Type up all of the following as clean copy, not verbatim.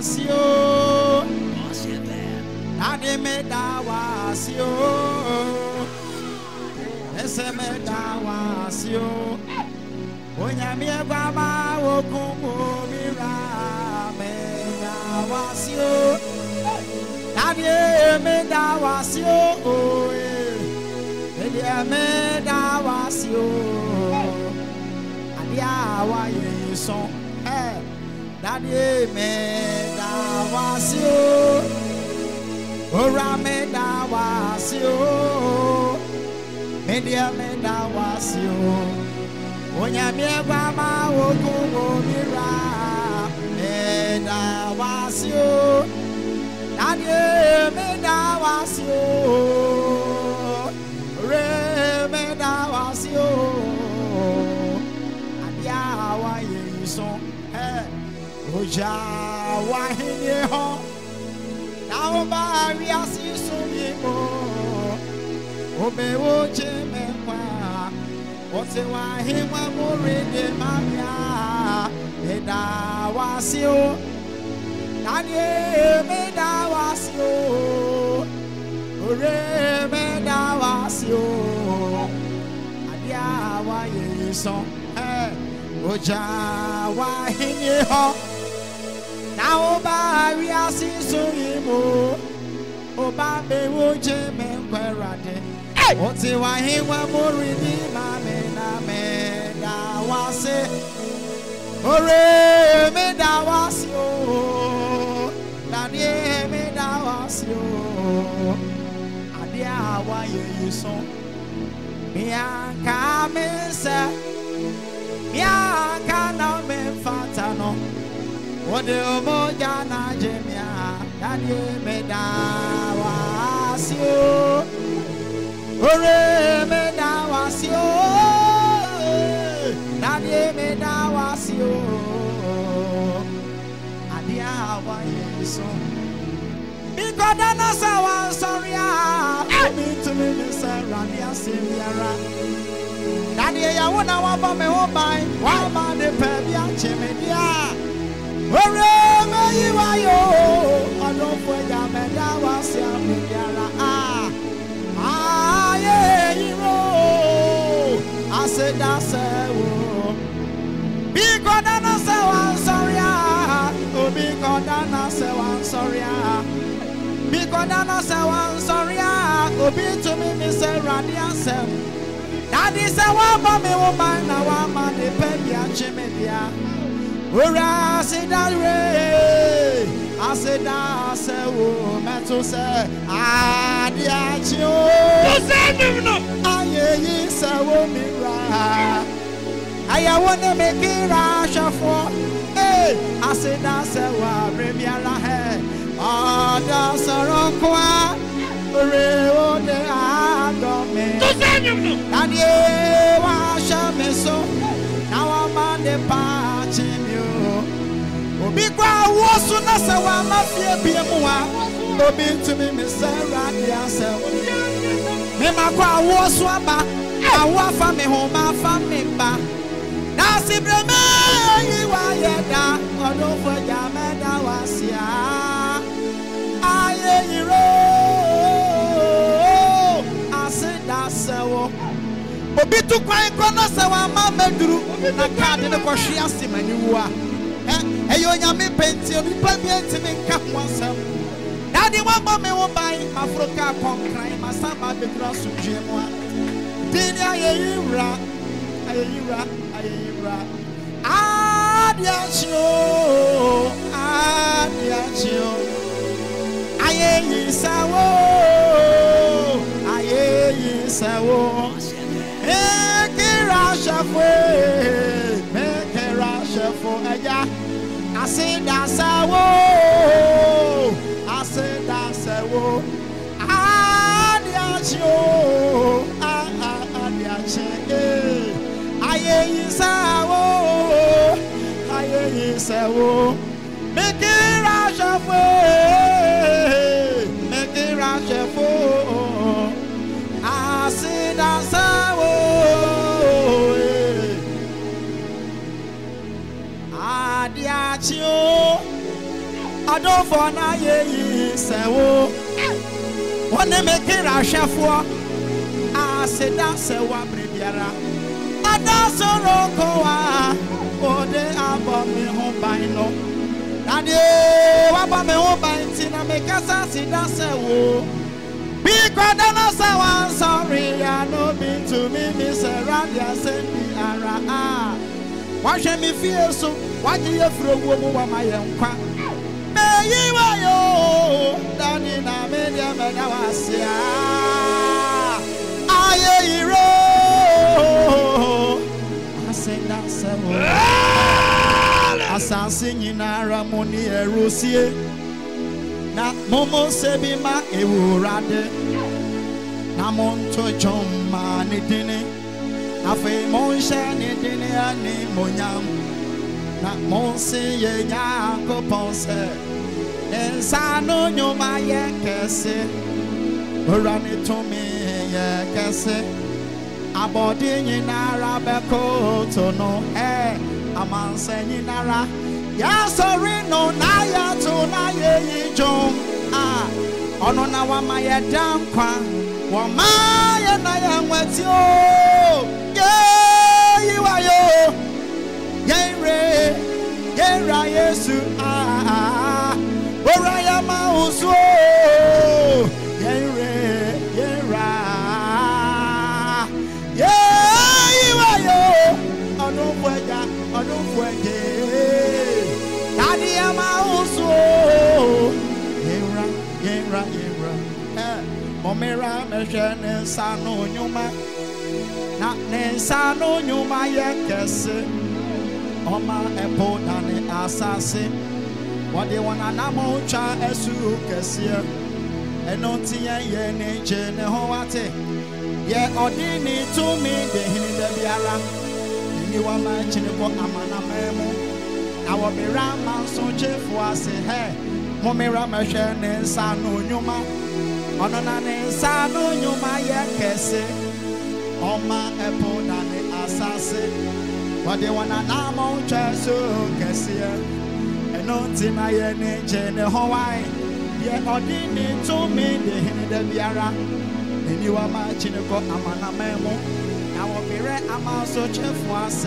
wasio Nadimeda wasio Esemeda wasio Onyamie bama wokumbo Mirameda wasio Nadimeda wasio Nadimeda wasio Adiawa yeson Daddy me da was you, Ora me da was you, Media me da was you, Onya me bama wokumo mira, me da was you, Daddy me da was you, Re me da was you, Adiawa yeson. Oja wahine ho, na oba riasi sumimo. Obe oje mewa, ote wahine muri de mamiya. Me da wasio, nani me da wasio, ure me da wasio. Adia wa yeso, oja wahine ho. Now, Oba, we are seeing so evil. Oba, they will jam and wear at it. What's it? Why he won't worry me, my man? I mean, I was it. Hooray, me, that was you. That is me, that was you. And yeah, why you so? Me, I can't miss it. Me, I can't make fun. What do more Ghana, Jamia? That you made that was you. Hooray, made that was you. That you made that was you. And the hour is so. Because I know someone, sorry, I need to be Mr. Radia Sierra. That you want to walk on my own by one man, the Pavian Jimmy. Oreme yiwayo olofo ya meda wasi amiyara ah aye yiro aseda sewo bikoda na sewan soria obikoda na sewan soria bikoda na sewan soria obitumi mi serania sem dadi sewa ba mi wo man na wa ma de pe bia chemedia. Ora se da re, aseda se o meto se adiacho. Doesn't know. Aye se o mira. Aye wona make it shafo. Eh, aseda se o premiala he. Ada sorokwa. Ore o de adome. Doesn't know. Adie wa shameso. Now amande pa. Obi kwa wosu na se wa mafie bie mu wa obi ntumi me sara dia se me ma kwa wosu aba awa fa me ho ma fa me ba na si brema yi wa yeda odofo ja me da wasia aye yiro aseda sewo obi tu kwa ikwa na se wa ma meduru na ka de kwa hwe asemani wa. Hey, you are me painting, you play painting in cap once. Daddy, one bomb me will buy my froca crime, my son, my big cross to Jim. Did I hear you rap? I hear you. I hear you, so. Make it rush away, make it rush for I said that's a woe. I hear you, make it rush away. I said that's a woe. Adiacho, Ado for na ye sewo. One make it a chefwa. I said that sewa brebiara. Ada sorokoa. Ode abo me hobaino. Ade waba me hobainti na make asa sida sewo. Big brother no sewa sorry. I no be to me miseralia sebi ara. Watch me feel so. Watch me feel so. My young Sano no my kese, run it to me, kese. Abodi yinara beko to no eh, amanse yinara. Ya sorry no na ya to na ye jom ah. Ono na wa my dam kwa, wa my na ya mwetio. Ye you are yo, ye ra Yesu ah. Oraya mauso, yera, yeiwayo, ano vuega, tadi mauso, yera, momera meshene sano nyuma, na ne sano nyuma yekese, oma epo na ne asase. What they want an amount child as you can see, and not see a year nature, the whole at it. Yet, or they need to meet the Hindabiara. You are my children, Amana Memo. I will be round my son, Jeff was a hair. Momera Mashan and Sano Numa. On an Sano Numa Yakese. On my apple and the assassin. What they want an amount child so can see. Nothing I any gene Hawaii. Yeah, I didn't to me the Hindabiara. And you are my chinico Amana Memo. Now I'll be right among such a force.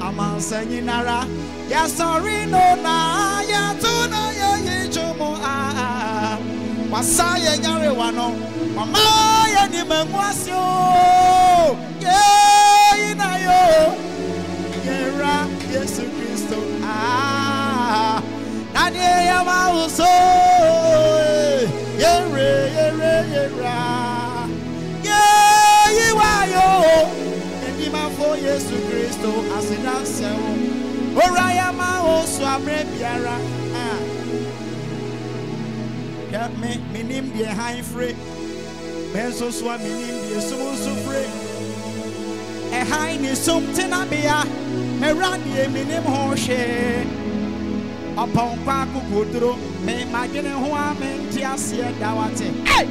Aman Sanginara. Yes, sorry, no, na, ya, to na, ya, jomo, ah, Masaya, Yarewano, Mama, ya, ni memoasio. Yeah, in Ayo. Yeah, yes, Christo, ah. Nadia Mauso, Yera, Yewayo, and Dima for Yesu Christo as an answer. Oraya Mauso, Abrebiara, get me, meaning behind free. Benzo swam meaning the Susu free. A highness, something I bear, a randy, meaning horse. Upon Paco Gudro, may imagine who I meant to see a dawate. Hey!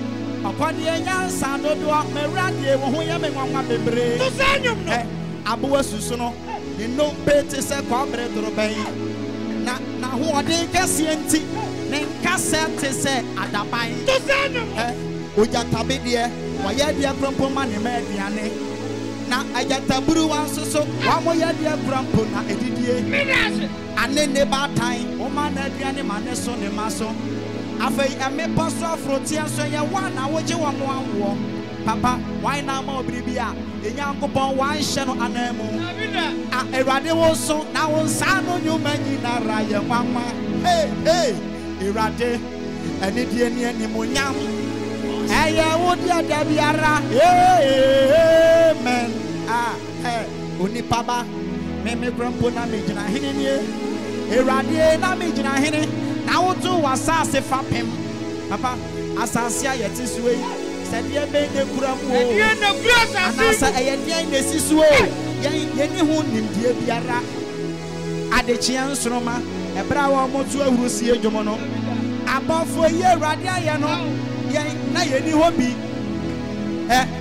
Upon the young son of my radio, who am I? One may break. Abu Susuno, you know, Betty said, Corporate Robay. Now, who are they? Cassianti, then Cassette said, Adabai. Ujatabidia, why are they from Pomani Mediane? Now, I get a blue answer, so why are they from Puna Edidia? And then the bad time, woman, and man, son, and maso. I may pass off frontier, so you want now what you want one war. Papa, why now more Bribia? The young couple, why shall an animal? A radio so now on Sano, you men in a raya, Mama. Hey, Irate, and Indian Nimunyam. Hey, I would ya, Daviara. Hey, man. Ah, hey, Unipaba. Me grandpa na me jina hini ni, iradi na me jina hini. Na utu wasa se fapem, papa asasia yeti suwe. Sadiye be ne grandpa. Sadiye ne grandpa. Anasa ayeni ne sisuwe. Yeni huni ndiye biara. Adechian sroma. Ebrawa motuwe urusiye jomono. Abafwe ye radia yano. Yeni na yeni hobi.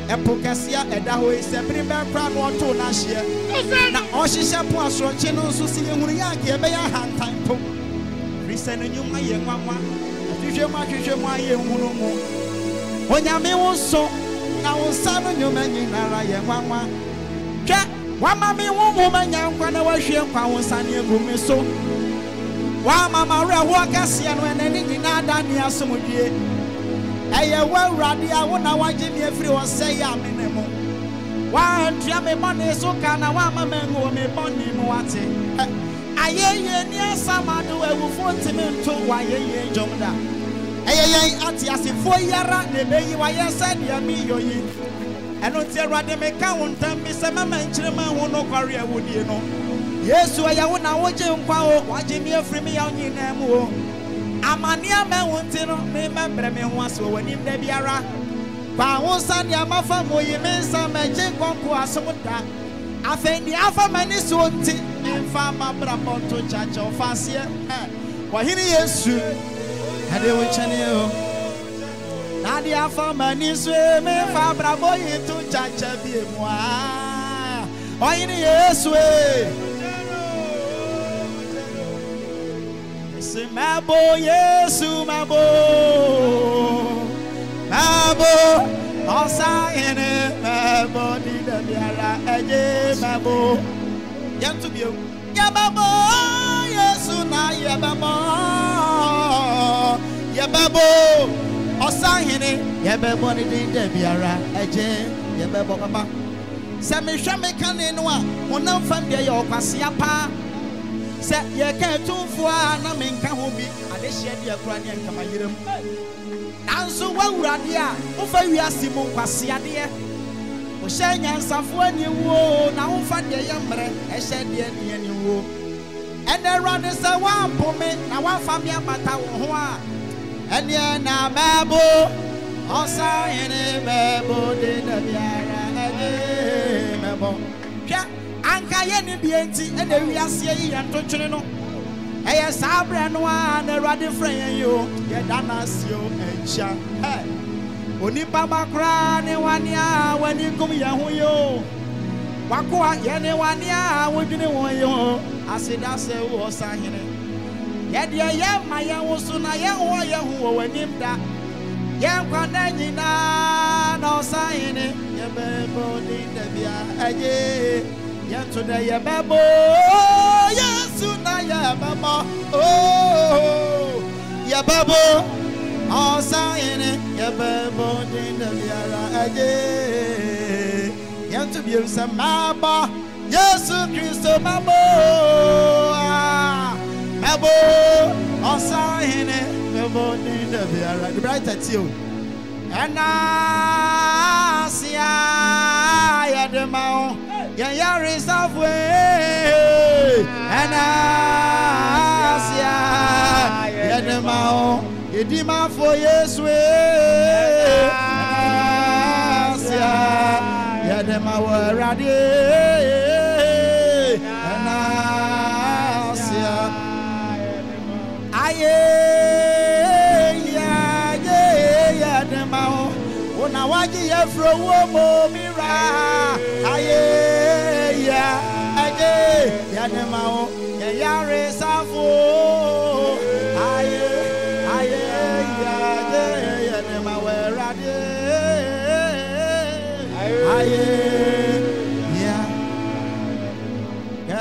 Epocasia and Dahoe, September Crown or Tonashia. Now, all she shall pass on Chino Susi and Muriaki, a bear hand time. sending you my young mama. When I may also, I will summon you, man, in our young mama. Jack, one mammy, one woman, young, when I was young, I was on your room. So, while Mamma Walkers, and when anything I done here, some of you, I well, Raddy, I won't know why Jimmy everyone say I'm in a moon. Why, Jammy Money, so can I want my man who may bond him what? Aye, near some other will form to me to why ye jump up. Aye, at as if 4 years they may you are said, you are me, your youth. And on the rather make count, Mr. Mamma and Chilman who no career would you know. Yes, so I would now watch him power, watching me free me on your name. I'm a near man wanting to remember me once when in the Biara. But once I am a family, you mean some magic concourse, some of that. I think the alpha man is wanting. Farmer Bramonto Church of Fasia. Wahini Yesu. Adewo Chaneo. Nadia Farmer Niswe. Me Farmer Boy to Church of Bimwa. Wahini Yesu. Say, my boy, Yesu, my boy. My boy. Osa in it. My body, the Biara. Aje, my boy. To be Yababo, yes, Una Yababo, Yababo, or Sahine, Yababo, the Biara, Ajay, Yababo, Samishame Caninoa, who now found the Yopasiapa, set your care 2 4, Namin Kahobi, and they shed your cranium Kamayirum. And so, one radia, over Yasimu Pasiadia. Shanya Safwani wo na unfa de yamre e she de aniani wo and the run is a one pome na one family mata wo ho a and ya na babo osa ene babo de da biara ene babo pya anka ye ni bi enti e de wiase ye antotwene no e ye sabre no a na rade friend yo ye danasio encha hey Oni baba kra ne wania wani kum ya huyo Wakua ye ne wania wodwene won yo aseda se wo sahene Ye de ye ma ye wo so na ye wo ye huwo wanim da Ye kwana nyina na sahene ye bebo ni da bia aye ye to da ye bebo Yesu na ye baba oh ye bebo O sahene ye bebo din da biara aje Ye to be some maba Yesu Kristo mabo mabo O sahene bebo din da biara the bright at you Ana sia ya de mao ya ya resolve way Ana sia ya de mao Edima for Yesu, ya dema waradi, anasia. Aye, ya dema o, ona waji ya frowo mo mira. Aye, ya dema o, ya yare safo.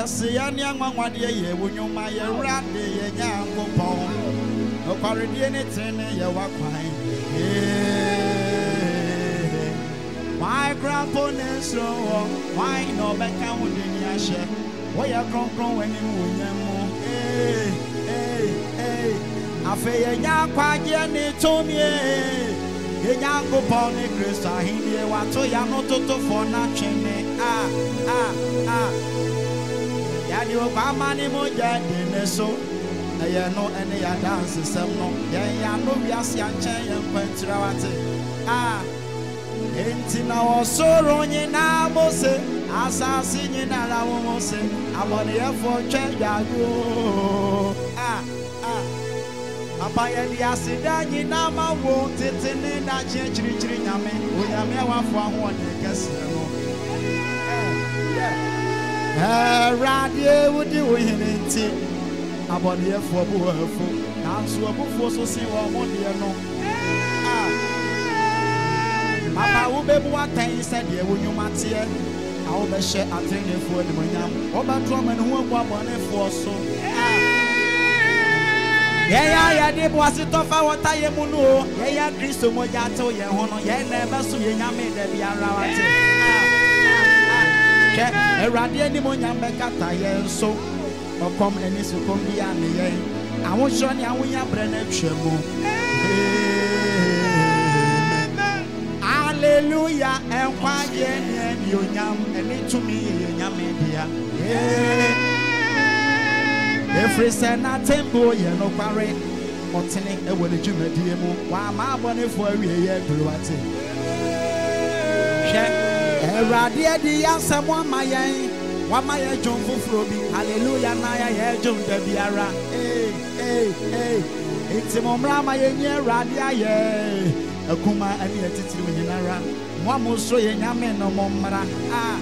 Sian young one dear ye when you my randy and young pong. No parody anything, you are crying. My grandpa is slow, why no back out in your share? Why are grown growing in women? I feel young quite young to me. You young go pony, Chris, I hear what you are not to for nothing. You are money more than so. I know any dances. I know we are young and punctuality. Ah, ain't in our sorrow in our boss. As I sing in our own boss, I want to for change. Ah, by any acid, I need now my won't it in that change. We are mere one guess. Radia would do in it. Aboneer for Buerfo, now to a book for so see one year no. I will be what I said here when you might hear. I will be sure I think if we're the man, or by drum and who were one for so. Yeah, I did was it of our time. Yeah, Christo Moyato, yeah, Hono, yeah, never so you made the Biara. A radiant demonium back at I so. Come and it's a combi and I won't show you how we are branded. Hallelujah, and why you yam and it to me, yam media. Every Senate temple, you know, parade or telling a woman, dear, while my money for a year grew at it. Radia, the answer, one my eye. Wamaya jumbo frobi, hallelujah, naya jumbo biara. Hey, it's a momra my year radia, yeah. A kuma and the attitude in Nara. One must show you yamen no momra. Ah,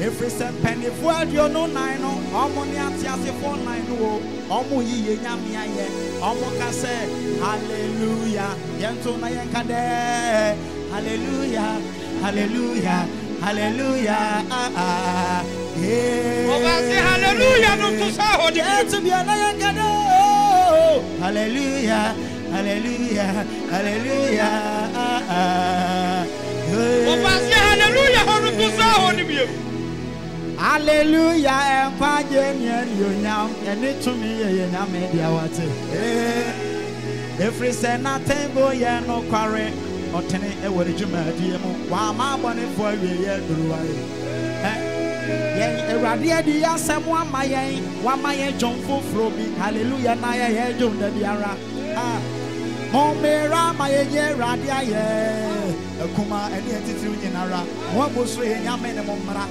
every cent penny for you no nine, almonias, yes, if 4 9 oh, almoye yamia, almocase, hallelujah, Yantona Yankade, hallelujah. Hallelujah, hallelujah, no to saw the end to be a lion. Hallelujah, hallelujah, and pardon you now, and it to me, and I made the water. Every senator, boy, and no quarry. Or tenant, a word you may be while my money for a year. A radia, someone my eye, one my age on full floppy. Hallelujah, my age on the Biara. Homera, my year radia, a kuma and the attitude in Ara. What was saying, Yaman and Momara?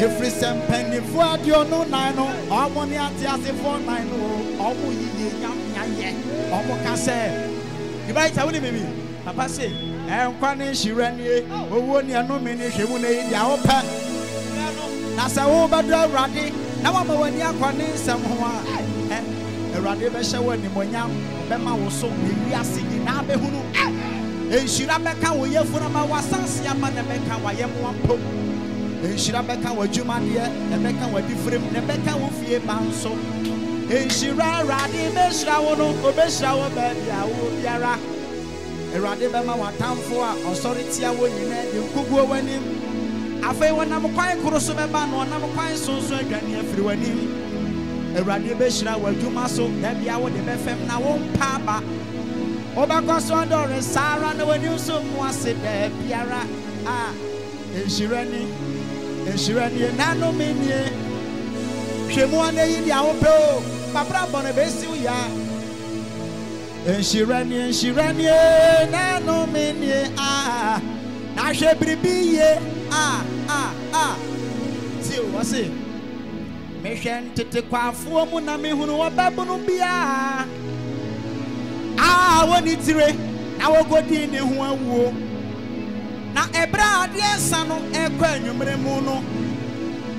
If we send penny for your no nano, or money at the other 4 9 oh, or we yam, or what can say? You might tell me. Papa say, I'm calling she ran here. Oh, one year no minute, she won't eat your pet. That's a overdrive, Raddy. Now I'm going to call someone. A Raddy Besha when the Moyam, Bema was so we are singing Abe Hulu. And Shirabeka will yell for about what Sans Yaman and Becca, why am one pope. And Shirabeka will Jumandia, and Becca will different, and Becca will fear Banso. And Shira Raddy Besha will go Besha will be Yara. Radibama were town for authority. I will you could go in him. I feel when I'm a quiet Kurosuban or I'm a quiet so I can hear through him. A Radibeshra will do muscle, that be our defem now, Papa. Obacosondor and Sarah, no one knew so much. Said Piara, ah, and she ran in Nano Minia. She won the Yapo, Papa Bonabesia. And she ran ye, no mini, ah, now she be ye, ah. See what's it? Mission to take a four monami who know about Bonobia. Ah, what it's re, our good in the one woo. Now a brad, yes, son of a grand, you may mono.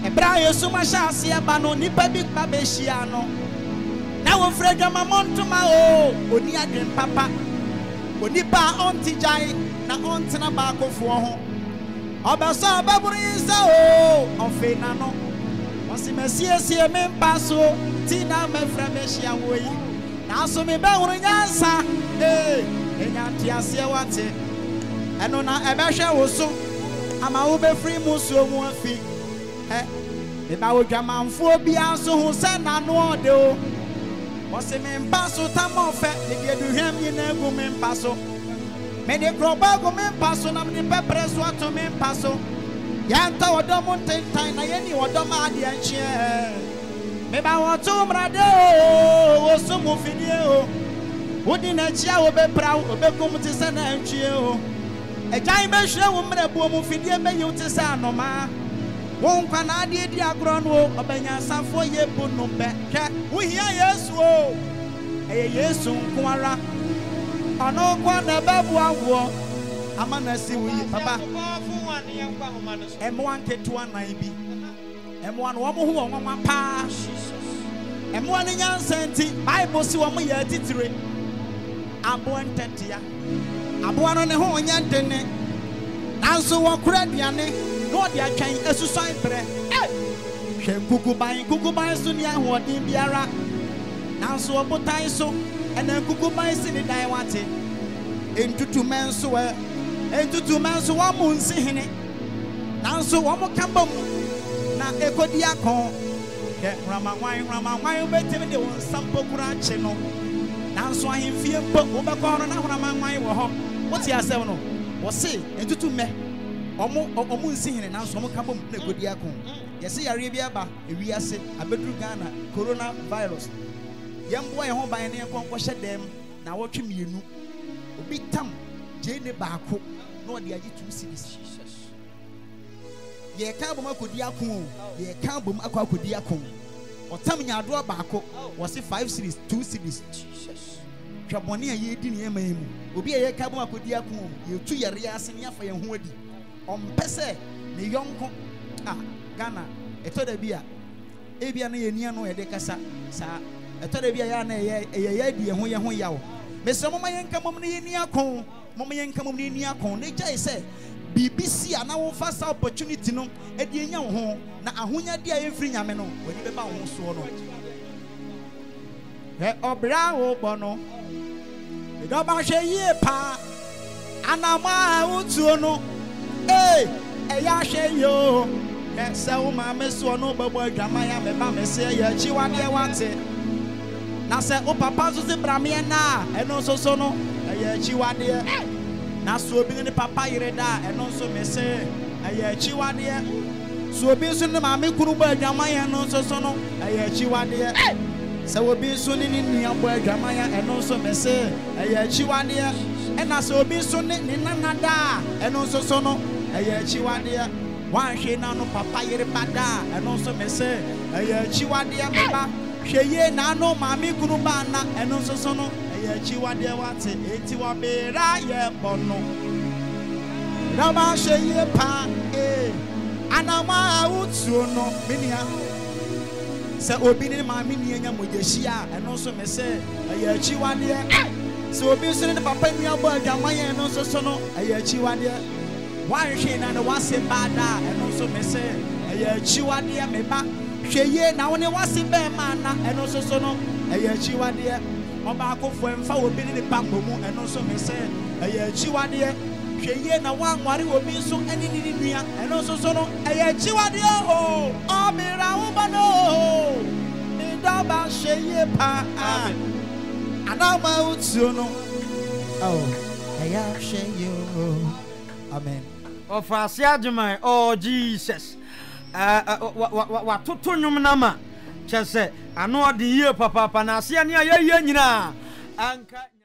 A brad, so much I see a bano, Nipabic Babesiano. Now I'm afraid I'm a month to my own. Only I can papa. Only pa auntie Jai. Na auntie na bako fuoho. Obasa baburi sa o. Ofe na no. Wasi mesie sie me paso. Tina me frameshi awoi. Na so me ba urunyansa. Eh, enya tiasie wate. Eno na ebehwe wo so. Ama wo be free musuo mu afi. Eh, me ba wo dwamanfo bia so ho se na no ode o. What's a man passo tamofe? If you do him, you never go men passo. Many probago men passo, not the peppers, what to men passo. Yanta or don't take time, I any or don't mind the chair. Maybe I want to brado or some of you. Wouldn't a chair will be proud of the communities and a chair. A dimension woman, a woman, Fidia, may you to sound no ma. Won can I dear Grano, a Benyansa for ye Bunumbe? We hear yes, woe. A yes, soon, Quara. I know one above one war. A man, see we, Papa, and one get 190. And one woman who won my pass. And one young senti, I was one year titri. I born tentia. I born on a home yan dene. Answer one credit yane. No, they are trying a suicide prayer. Cuckoo by Sunia, who are in Biara. Now so a potaiso, and then cuckoo by Sinny Diawati. Into 2 men so well, into 2 men so 1 moon singing it. Now so one more cambum. Now echo diacon. Rama wine, better they want some pokra channel. Now so I fear poke over corner and Rama wine were home. What's your seven? Or say, and to me, or moon singing, and now some couple of good yakon. You see, Arabia, we are sick, a bedroom Ghana, coronavirus. Young boy home by an aircon, wash at them. Now watch him, you know. Big Tom, Jane Barco, no, the idea to see this. Ye can't go diacon, ye can't boom aqua diacon. Or Tammy Adua Baco was a 5 series, 2 series. Trabonia ye didn't name. Obi a cabuma diacon, you 2 years in your fire hoodie. On Pesse, the young Ghana, a Todabia, Abianiano, a decasa, sir, a Todabia, a yadi, and Hoya. Miss Momayan Camomni Niacon, Momayan Camomni Niacon, nature is said. BBC and our first opportunity no at the young home. Now, Ahunya dear every Yameno, when you about one swallow. Obrao Bono, the Dobache ye pa, and Ama Utsuno, eh, Ayashe yo, and so my Miss Wano, but boy, Jamaya, the Mamma say, she want to want it. Now, say, oh, Papa, so the Bramiana, and also Sono, she want it. Now, so being the papa, you read that, and also may say, I hear Chiwa dear. So be soon the mammy Kuruba, Jamaya, and also Sono, I hear Chiwa dear. So will be soon in Niaboy, Jamaya, and also may say, I hear Chiwa dear. And I so be soon in Nanada, and also Sono, I hear Chiwa dear. Why she now no papa, you repada, and also may say, I hear Chiwa dear, Baba. She ye now no mammy Kurubana, and also Sono. Chiwa de Wati, Etiwa Beraya Bono. Rama Shea Pa, eh, Anama Utsuno, Minia. So obedient my minion with Yeshia, and also may say, a Yachiwa dear. So obedient the Papa Niabo, Jamaya, and also Sono, a Yachiwa dear. Why she and the Wasi Bada, and also may say, a Yachiwa dear Meba. She ye now only Wasi Bemana, and also Sono, a Yachiwa dear. Obako for him for being the Pambomo and also may say, a Chiwadia, Shayena one, what will be so any India, and also Sono, a Chiwadia, oh, Amiraubano, Indaba Shayepa, and Ama Utsuno, oh, I share you, Amen. Oh, Fasiadumai, oh, Jesus, what to Tunumama. Just say, I know the year, Papa, and I see any year, Anka.